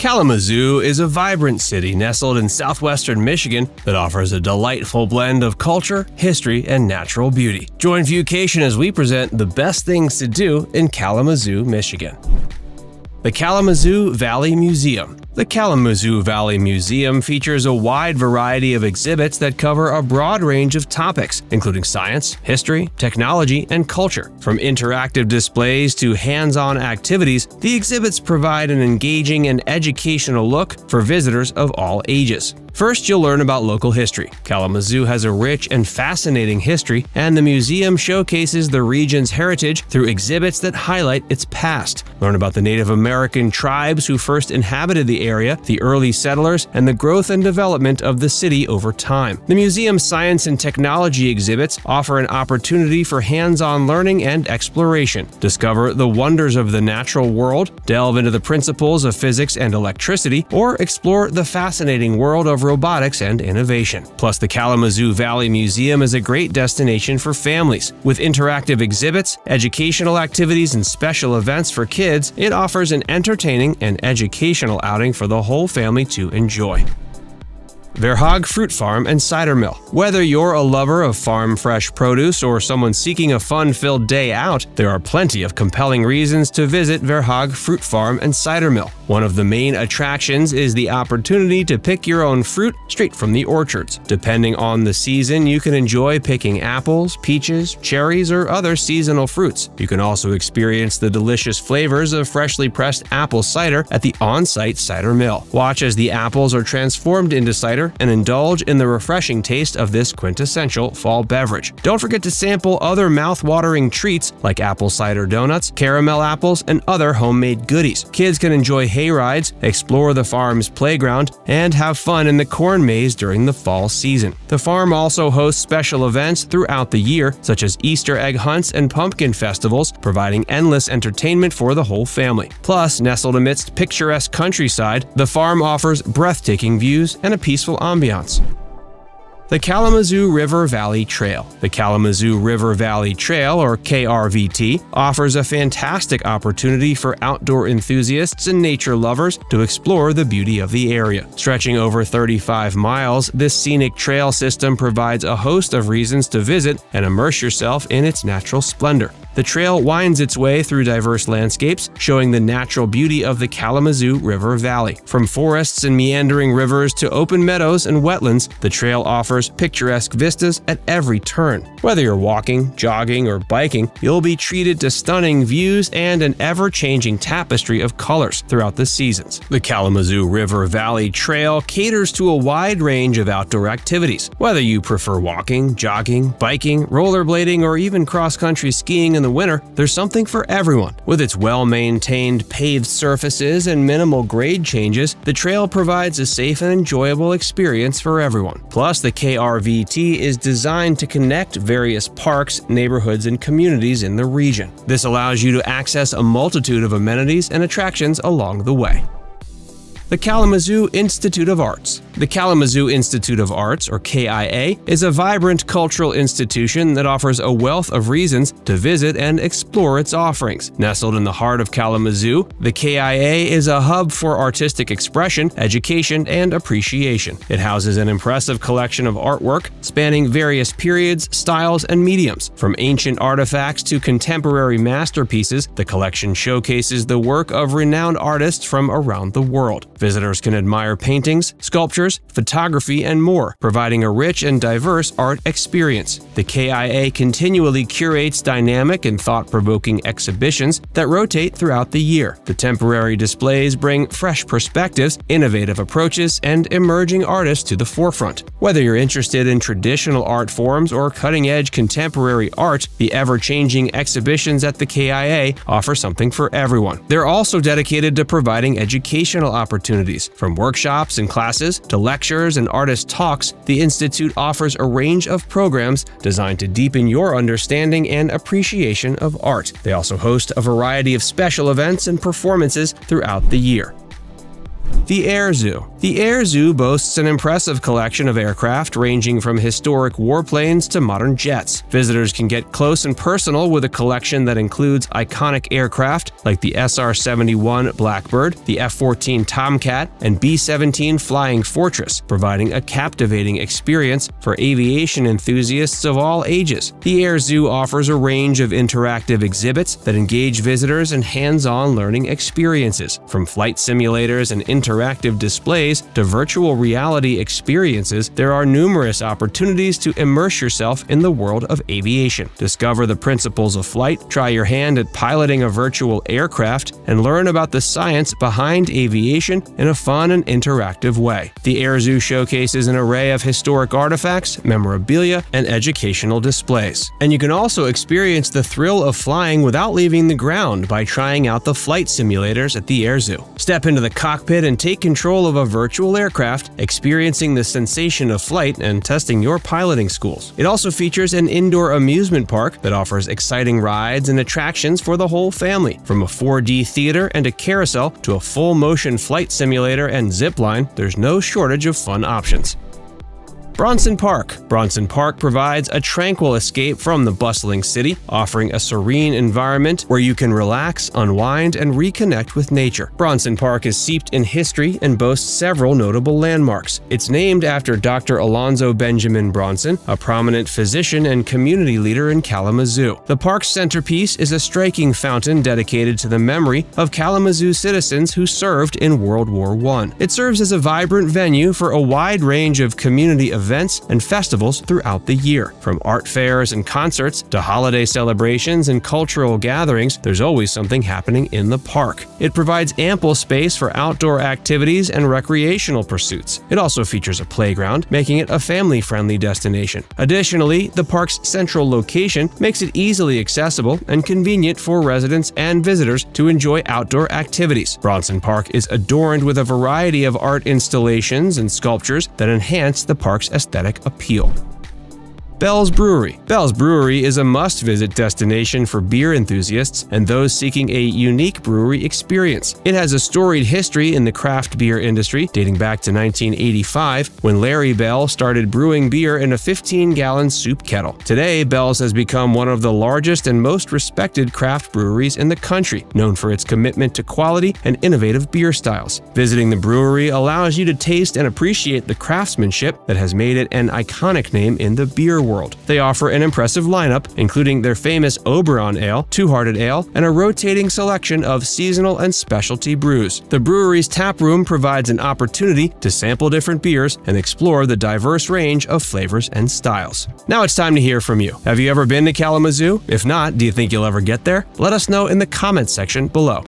Kalamazoo is a vibrant city nestled in southwestern Michigan that offers a delightful blend of culture, history, and natural beauty. Join ViewCation as we present the best things to do in Kalamazoo, Michigan. The Kalamazoo Valley Museum. The Kalamazoo Valley Museum features a wide variety of exhibits that cover a broad range of topics, including science, history, technology, and culture. From interactive displays to hands-on activities, the exhibits provide an engaging and educational look for visitors of all ages. First, you'll learn about local history. Kalamazoo has a rich and fascinating history, and the museum showcases the region's heritage through exhibits that highlight its past. Learn about the Native American tribes who first inhabited the area, the early settlers, and the growth and development of the city over time. The museum's science and technology exhibits offer an opportunity for hands-on learning and exploration. Discover the wonders of the natural world, delve into the principles of physics and electricity, or explore the fascinating world of robotics and innovation. Plus, the Kalamazoo Valley Museum is a great destination for families. With interactive exhibits, educational activities, and special events for kids, it offers an entertaining and educational outing for the whole family to enjoy. Verhage Fruit Farm and Cider Mill. Whether you're a lover of farm fresh produce or someone seeking a fun-filled day out, there are plenty of compelling reasons to visit Verhage Fruit Farm and Cider Mill. One of the main attractions is the opportunity to pick your own fruit straight from the orchards. Depending on the season, you can enjoy picking apples, peaches, cherries, or other seasonal fruits. You can also experience the delicious flavors of freshly pressed apple cider at the on-site cider mill. Watch as the apples are transformed into cider and indulge in the refreshing taste of this quintessential fall beverage. Don't forget to sample other mouth-watering treats like apple cider donuts, caramel apples, and other homemade goodies. Kids can enjoy hay rides, explore the farm's playground, and have fun in the corn maze during the fall season. The farm also hosts special events throughout the year, such as Easter egg hunts and pumpkin festivals, providing endless entertainment for the whole family. Plus, nestled amidst picturesque countryside, the farm offers breathtaking views and a peaceful ambiance. The Kalamazoo River Valley Trail. The Kalamazoo River Valley Trail, or KRVT, offers a fantastic opportunity for outdoor enthusiasts and nature lovers to explore the beauty of the area. Stretching over 35 miles, this scenic trail system provides a host of reasons to visit and immerse yourself in its natural splendor. The trail winds its way through diverse landscapes, showing the natural beauty of the Kalamazoo River Valley. From forests and meandering rivers to open meadows and wetlands, the trail offers picturesque vistas at every turn. Whether you're walking, jogging, or biking, you'll be treated to stunning views and an ever-changing tapestry of colors throughout the seasons. The Kalamazoo River Valley Trail caters to a wide range of outdoor activities. Whether you prefer walking, jogging, biking, rollerblading, or even cross-country skiing in the winter, there's something for everyone. With its well-maintained paved surfaces and minimal grade changes, the trail provides a safe and enjoyable experience for everyone. Plus, the KRVT is designed to connect various parks, neighborhoods, and communities in the region. This allows you to access a multitude of amenities and attractions along the way. The Kalamazoo Institute of Arts. The Kalamazoo Institute of Arts, or KIA, is a vibrant cultural institution that offers a wealth of reasons to visit and explore its offerings. Nestled in the heart of Kalamazoo, the KIA is a hub for artistic expression, education, and appreciation. It houses an impressive collection of artwork spanning various periods, styles, and mediums. From ancient artifacts to contemporary masterpieces, the collection showcases the work of renowned artists from around the world. Visitors can admire paintings, sculptures, photography, and more, providing a rich and diverse art experience. The KIA continually curates dynamic and thought-provoking exhibitions that rotate throughout the year. The temporary displays bring fresh perspectives, innovative approaches, and emerging artists to the forefront. Whether you're interested in traditional art forms or cutting-edge contemporary art, the ever-changing exhibitions at the KIA offer something for everyone. They're also dedicated to providing educational opportunities. From workshops and classes to lectures and artist talks, the Institute offers a range of programs designed to deepen your understanding and appreciation of art. They also host a variety of special events and performances throughout the year. The Air Zoo. The Air Zoo boasts an impressive collection of aircraft ranging from historic warplanes to modern jets. Visitors can get close and personal with a collection that includes iconic aircraft like the SR-71 Blackbird, the F-14 Tomcat, and B-17 Flying Fortress, providing a captivating experience for aviation enthusiasts of all ages. The Air Zoo offers a range of interactive exhibits that engage visitors in hands-on learning experiences, from flight simulators and interactive displays to virtual reality experiences. There are numerous opportunities to immerse yourself in the world of aviation. Discover the principles of flight, try your hand at piloting a virtual aircraft, and learn about the science behind aviation in a fun and interactive way. The Air Zoo showcases an array of historic artifacts, memorabilia, and educational displays. And you can also experience the thrill of flying without leaving the ground by trying out the flight simulators at the Air Zoo. Step into the cockpit and take control of a virtual aircraft, experiencing the sensation of flight and testing your piloting skills. It also features an indoor amusement park that offers exciting rides and attractions for the whole family. From a 4D theater and a carousel to a full-motion flight simulator and zip line, there's no shortage of fun options. Bronson Park. Bronson Park provides a tranquil escape from the bustling city, offering a serene environment where you can relax, unwind, and reconnect with nature. Bronson Park is steeped in history and boasts several notable landmarks. It's named after Dr. Alonzo Benjamin Bronson, a prominent physician and community leader in Kalamazoo. The park's centerpiece is a striking fountain dedicated to the memory of Kalamazoo citizens who served in World War I. It serves as a vibrant venue for a wide range of community events and festivals throughout the year. From art fairs and concerts to holiday celebrations and cultural gatherings, there's always something happening in the park. It provides ample space for outdoor activities and recreational pursuits. It also features a playground, making it a family-friendly destination. Additionally, the park's central location makes it easily accessible and convenient for residents and visitors to enjoy outdoor activities. Bronson Park is adorned with a variety of art installations and sculptures that enhance the park's aesthetic appeal. Bell's Brewery. Bell's Brewery is a must-visit destination for beer enthusiasts and those seeking a unique brewery experience. It has a storied history in the craft beer industry, dating back to 1985, when Larry Bell started brewing beer in a 15-gallon soup kettle. Today, Bell's has become one of the largest and most respected craft breweries in the country, known for its commitment to quality and innovative beer styles. Visiting the brewery allows you to taste and appreciate the craftsmanship that has made it an iconic name in the beer world. They offer an impressive lineup, including their famous Oberon Ale, Two-Hearted Ale, and a rotating selection of seasonal and specialty brews. The brewery's tap room provides an opportunity to sample different beers and explore the diverse range of flavors and styles. Now it's time to hear from you. Have you ever been to Kalamazoo? If not, do you think you'll ever get there? Let us know in the comments section below.